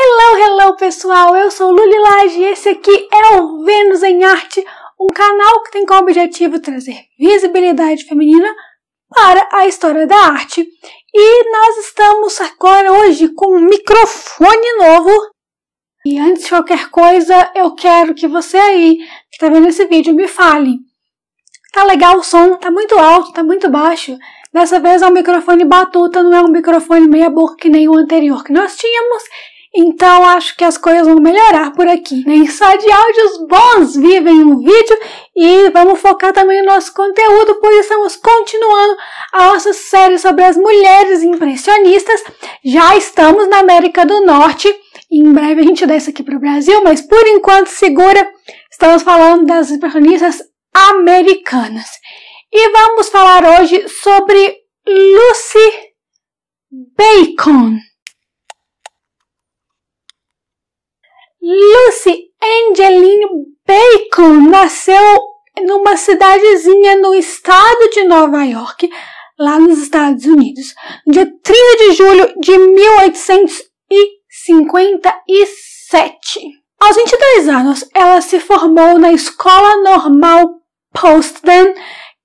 Hello pessoal, eu sou Luly Lage e esse aqui é o Vênus em Arte, um canal que tem como objetivo trazer visibilidade feminina para a história da arte. E nós estamos agora hoje com um microfone novo. E antes de qualquer coisa, eu quero que você aí que está vendo esse vídeo me fale. Tá legal o som? Tá muito alto? Tá muito baixo? Dessa vez é um microfone batuta, não é um microfone meia boca que nem o anterior que nós tínhamos. Então acho que as coisas vão melhorar por aqui, né? Só de áudios bons vivem um vídeo e vamos focar também no nosso conteúdo, pois estamos continuando a nossa série sobre as mulheres impressionistas. Já estamos na América do Norte, em breve a gente desce aqui para o Brasil, mas por enquanto segura, estamos falando das impressionistas americanas. E vamos falar hoje sobre Lucy Bacon. Lucy Angeline Bacon nasceu numa cidadezinha no estado de Nova York, lá nos Estados Unidos, no dia 30 de julho de 1857. Aos 22 anos, ela se formou na Escola Normal Postden,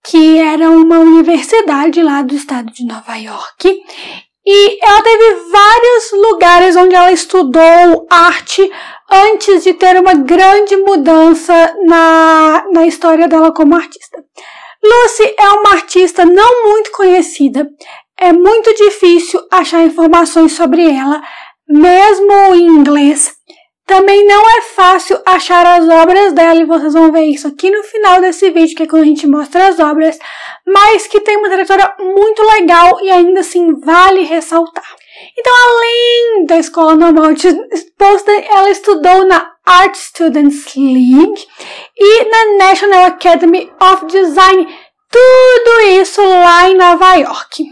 que era uma universidade lá do estado de Nova York. E ela teve vários lugares onde ela estudou arte antes de ter uma grande mudança na história dela como artista. Lucy é uma artista não muito conhecida. É muito difícil achar informações sobre ela, mesmo em inglês. Também não é fácil achar as obras dela, e vocês vão ver isso aqui no final desse vídeo, que é quando a gente mostra as obras, mas que tem uma trajetória muito legal e ainda assim vale ressaltar. Então, além da Escola Normal de Postden, ela estudou na Art Students League e na National Academy of Design, tudo isso lá em Nova York.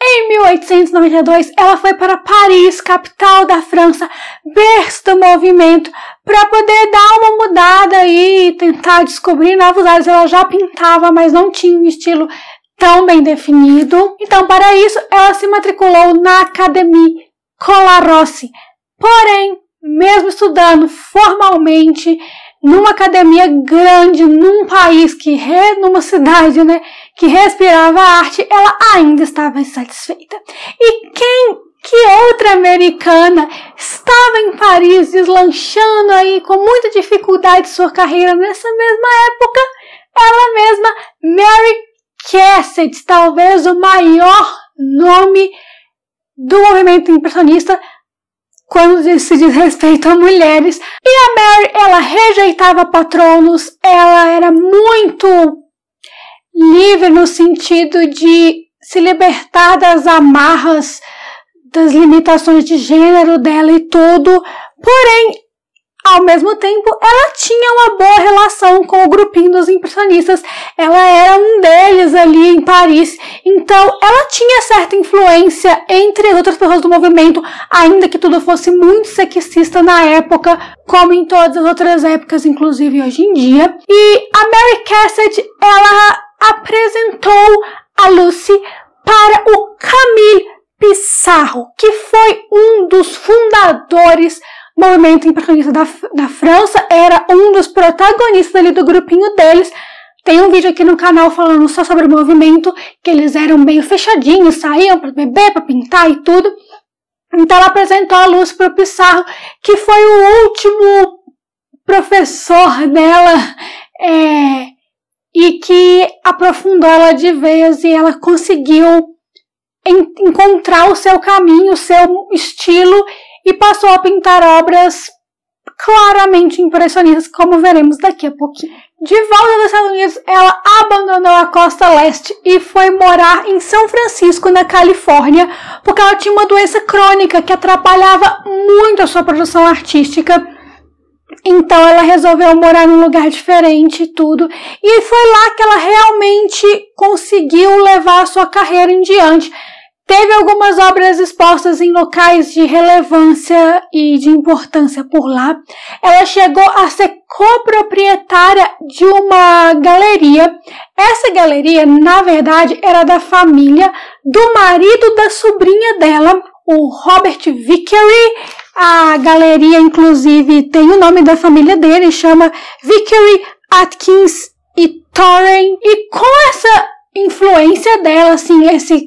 Em 1892, ela foi para Paris, capital da França, berço do movimento, para poder dar uma mudada e tentar descobrir novos áreas. Ela já pintava, mas não tinha um estilo tão bem definido. Então, para isso, ela se matriculou na Académie Colarossi. Porém, mesmo estudando formalmente, numa academia grande, num país, numa cidade, né, que respirava arte, ela ainda estava insatisfeita. E que outra americana estava em Paris deslanchando aí com muita dificuldade sua carreira nessa mesma época? Ela mesma, Mary Cassatt, talvez o maior nome do movimento impressionista quando se diz respeito a mulheres. E a Mary, ela rejeitava patronos, ela era muito livre no sentido de se libertar das amarras, das limitações de gênero dela e tudo. Porém, ao mesmo tempo, ela tinha uma boa relação com o grupinho dos impressionistas. Ela era um deles ali em Paris. Então, ela tinha certa influência entre as outras pessoas do movimento, ainda que tudo fosse muito sexista na época, como em todas as outras épocas, inclusive hoje em dia. E a Mary Cassatt, ela apresentou a Lucy para o Camille Pissarro, que foi um dos fundadores movimento impressionista da França, era um dos protagonistas ali do grupinho deles. Tem um vídeo aqui no canal falando só sobre o movimento, que eles eram meio fechadinhos, saíam para beber, para pintar e tudo. Então ela apresentou a Lucy para o Pissarro, que foi o último professor dela, e que aprofundou ela de vez, e ela conseguiu encontrar o seu caminho, o seu estilo, e passou a pintar obras claramente impressionistas, como veremos daqui a pouquinho. De volta dos Estados Unidos, ela abandonou a costa leste e foi morar em São Francisco, na Califórnia, porque ela tinha uma doença crônica que atrapalhava muito a sua produção artística. Então ela resolveu morar num lugar diferente e tudo. E foi lá que ela realmente conseguiu levar a sua carreira em diante. Teve algumas obras expostas em locais de relevância e de importância por lá. Ela chegou a ser coproprietária de uma galeria. Essa galeria, na verdade, era da família do marido da sobrinha dela, o Robert Vickery A galeria, inclusive, tem o nome da família dele, chama Vickery Atkins e Thorne. E com essa influência dela, assim, esse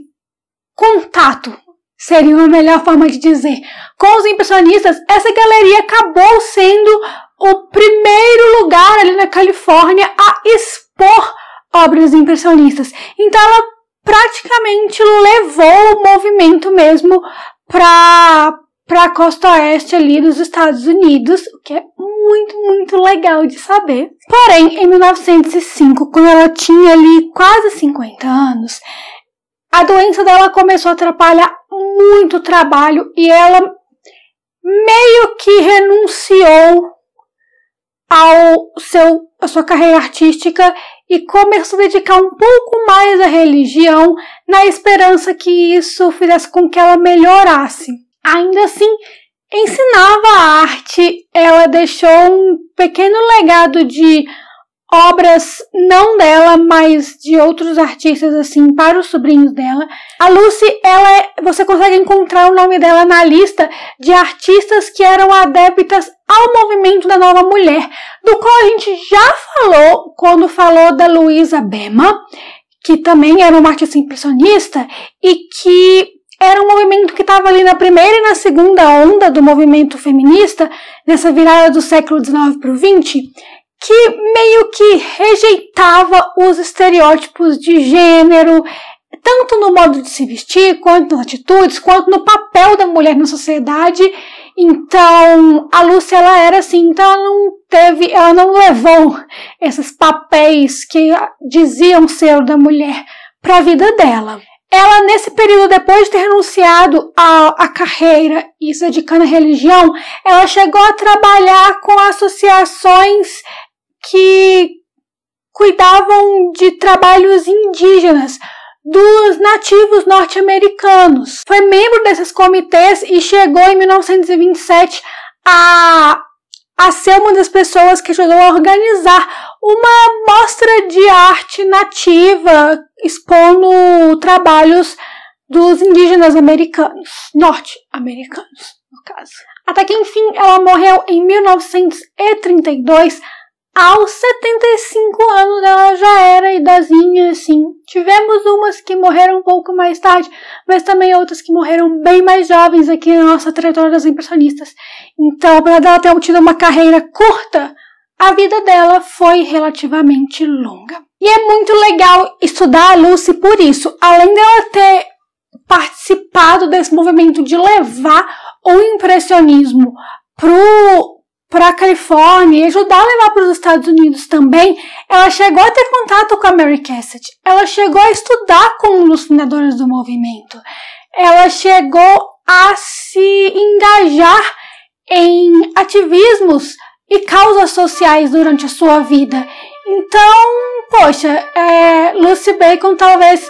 contato, seria uma melhor forma de dizer, com os impressionistas, essa galeria acabou sendo o primeiro lugar ali na Califórnia a expor obras impressionistas. Então ela praticamente levou o movimento mesmo para a costa oeste ali dos Estados Unidos, o que é muito legal de saber. Porém, em 1905, quando ela tinha ali quase 50 anos, a doença dela começou a atrapalhar muito o trabalho e ela meio que renunciou à sua carreira artística e começou a dedicar um pouco mais à religião, na esperança que isso fizesse com que ela melhorasse. Ainda assim, ensinava a arte, ela deixou um pequeno legado de obras, não dela, mas de outros artistas, assim, para os sobrinhos dela. A Lucy, você consegue encontrar o nome dela na lista de artistas que eram adeptas ao movimento da nova mulher, do qual a gente já falou quando falou da Luísa Bema, que também era uma artista impressionista e que era um movimento que estava ali na primeira e na segunda onda do movimento feminista, nessa virada do século XIX para o XX, que meio que rejeitava os estereótipos de gênero, tanto no modo de se vestir, quanto nas atitudes, quanto no papel da mulher na sociedade. Então, a Lucy, ela era assim, então ela não levou esses papéis que diziam ser da mulher para a vida dela. Ela, nesse período, depois de ter renunciado à carreira e se dedicando à religião, ela chegou a trabalhar com associações que cuidavam de trabalhos indígenas dos nativos norte-americanos. Foi membro desses comitês e chegou, em 1927, a ser uma das pessoas que ajudou a organizar uma mostra de arte nativa, expondo trabalhos dos indígenas americanos, norte-americanos, no caso. Até que, enfim, ela morreu em 1932, aos 75 anos. Ela já era idosinha, assim. Tivemos umas que morreram um pouco mais tarde, mas também outras que morreram bem mais jovens aqui na nossa trajetória das impressionistas. Então, apesar dela ter tido uma carreira curta, a vida dela foi relativamente longa. E é muito legal estudar a Lucy por isso. Além dela ter participado desse movimento de levar o impressionismo para a Califórnia e ajudar a levar para os Estados Unidos também, ela chegou a ter contato com a Mary Cassatt. Ela chegou a estudar com um dos fundadores do movimento. Ela chegou a se engajar em ativismos e causas sociais durante a sua vida. Então, poxa, Lucy Bacon talvez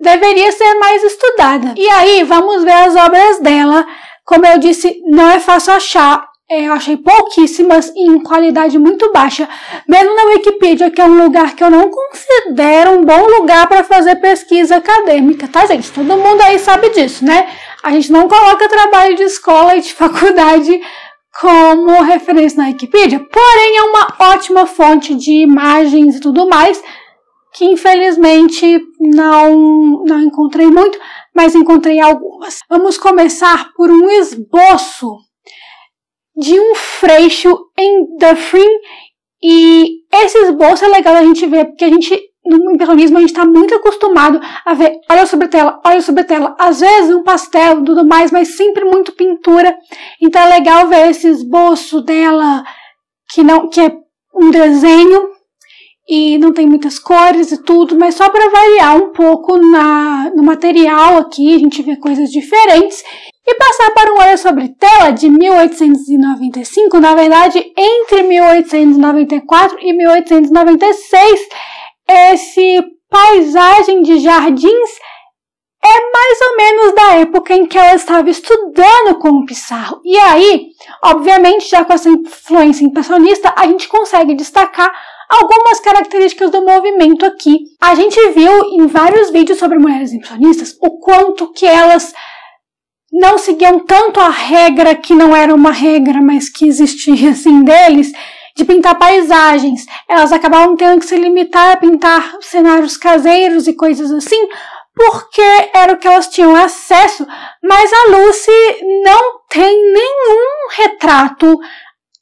deveria ser mais estudada. E aí, vamos ver as obras dela. Como eu disse, não é fácil achar. Eu achei pouquíssimas e em qualidade muito baixa. Mesmo na Wikipedia, que é um lugar que eu não considero um bom lugar para fazer pesquisa acadêmica, tá, gente? Todo mundo aí sabe disso, né? A gente não coloca trabalho de escola e de faculdade como referência na Wikipedia, porém é uma ótima fonte de imagens e tudo mais, que infelizmente não encontrei muito, mas encontrei algumas. Vamos começar por um esboço de um freixo em Dufferin, e esse esboço é legal a gente ver, porque no impressionismo a gente está muito acostumado a ver olha sobre tela, às vezes um pastel, tudo mais, mas sempre muito pintura. Então é legal ver esse esboço dela, que é um desenho e não tem muitas cores e tudo, mas só para variar um pouco no material aqui, a gente vê coisas diferentes. E passar para um Olho Sobre Tela de 1895, na verdade, entre 1894 e 1896, esse paisagem de jardins é mais ou menos da época em que ela estava estudando com o Pissarro. E aí, obviamente, já com essa influência impressionista, a gente consegue destacar algumas características do movimento aqui. A gente viu em vários vídeos sobre mulheres impressionistas o quanto que elas não seguiam tanto a regra, que não era uma regra, mas que existia assim deles, de pintar paisagens. Elas acabavam tendo que se limitar a pintar cenários caseiros e coisas assim, porque era o que elas tinham acesso, mas a Lucy não tem nenhum retrato,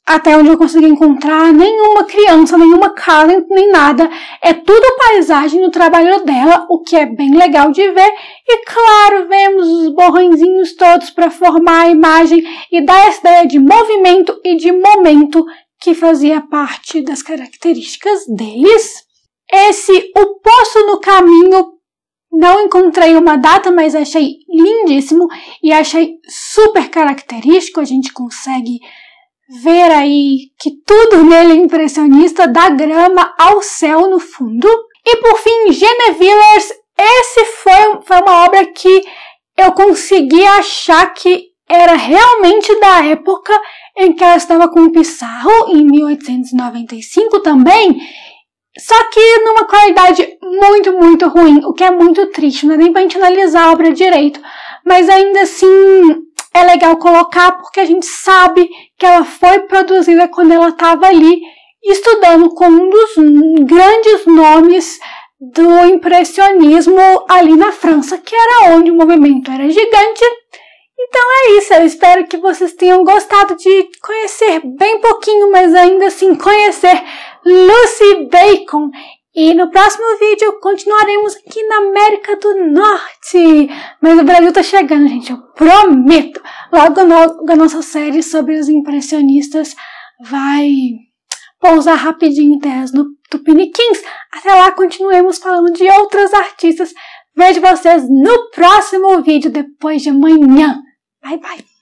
até onde eu consegui encontrar, nenhuma criança, nenhuma casa, nem nada. É tudo paisagem no trabalho dela, o que é bem legal de ver. E claro, vemos os borrõezinhos todos para formar a imagem e dar essa ideia de movimento e de momento que fazia parte das características deles. Esse O Poço no Caminho, não encontrei uma data, mas achei lindíssimo e achei super característico. A gente consegue ver aí que tudo nele é impressionista, da grama ao céu no fundo. E por fim, Genevillers. Esse foi uma obra que eu consegui achar que era realmente da época em que ela estava com o Pissarro, em 1895 também. Só que numa qualidade muito, muito ruim, o que é muito triste, não é nem pra gente analisar a obra direito. Mas ainda assim, é legal colocar porque a gente sabe que ela foi produzida quando ela estava ali estudando com um dos grandes nomes do impressionismo ali na França, que era onde o movimento era gigante. Então é isso, eu espero que vocês tenham gostado de conhecer bem pouquinho, mas ainda assim conhecer Lucy Bacon. E no próximo vídeo continuaremos aqui na América do Norte. Mas o Brasil tá chegando, gente, eu prometo. Logo a nossa série sobre os impressionistas vai pousar rapidinho em terras no Tupiniquins. Até lá continuemos falando de outras artistas. Vejo vocês no próximo vídeo, depois de amanhã. Bye, bye!